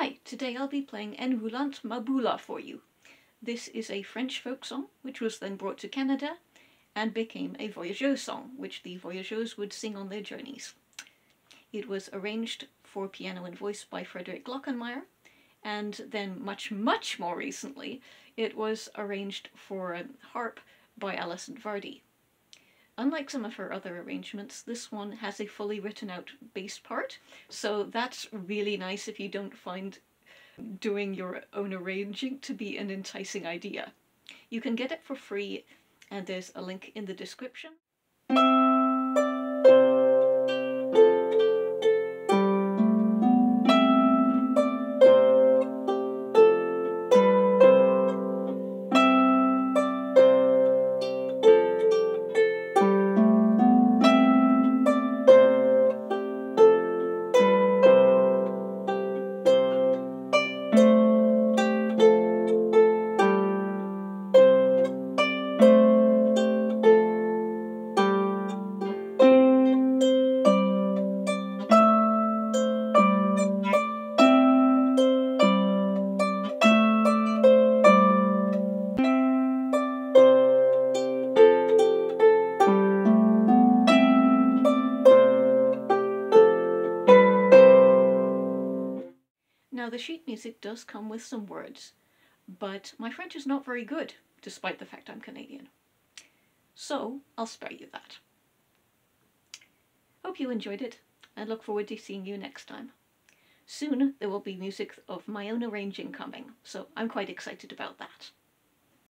Hi, today I'll be playing En Roulant ma Boule for you. This is a French folk song, which was then brought to Canada and became a voyageuse song, which the voyageurs would sing on their journeys. It was arranged for piano and voice by Frederick Glackemeyer, and then much more recently, it was arranged for harp by Alison Vardy. Unlike some of her other arrangements, this one has a fully written out bass part, so that's really nice if you don't find doing your own arranging to be an enticing idea. You can get it for free, and there's a link in the description. Now, the sheet music does come with some words, but my French is not very good, despite the fact I'm Canadian. So, I'll spare you that. Hope you enjoyed it, and look forward to seeing you next time. Soon, there will be music of my own arranging coming, so I'm quite excited about that.